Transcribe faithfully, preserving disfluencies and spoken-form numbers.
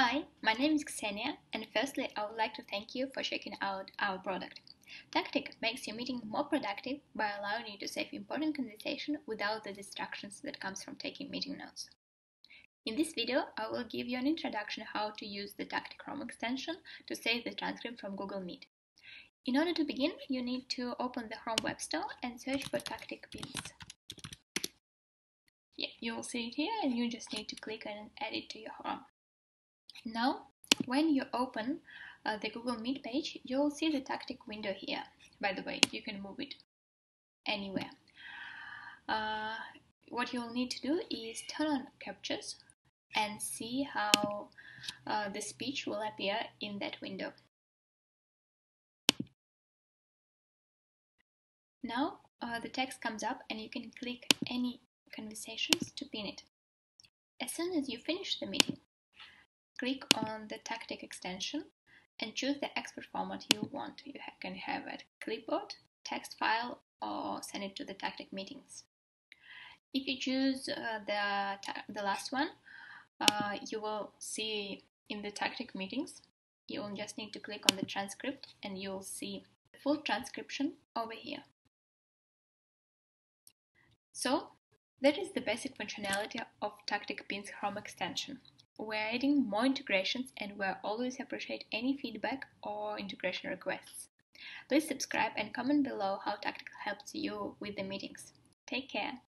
Hi, my name is Ksenia, and firstly I would like to thank you for checking out our product. Tactiq makes your meeting more productive by allowing you to save important conversation without the distractions that comes from taking meeting notes. In this video, I will give you an introduction how to use the Tactiq Chrome extension to save the transcript from Google Meet. In order to begin, you need to open the Chrome Web Store and search for Tactiq Beats. Yeah, you will see it here, and you just need to click and add it to your Chrome. Now, when you open uh, the Google Meet page, you will see the Tactiq window here. By the way, you can move it anywhere. Uh, what you'll need to do is turn on captures and see how uh, the speech will appear in that window. Now uh, the text comes up and you can click any conversations to pin it. As soon as you finish the meeting, click on the Tactiq extension and choose the export format you want. You can have a clipboard, text file, or send it to the Tactiq meetings. If you choose uh, the, the last one, uh, you will see in the Tactiq meetings, you will just need to click on the transcript and you will see the full transcription over here. So, that is the basic functionality of Tactiq Pin's Chrome extension. We're adding more integrations and we'll always appreciate any feedback or integration requests. Please subscribe and comment below how Tactiq helps you with the meetings. Take care!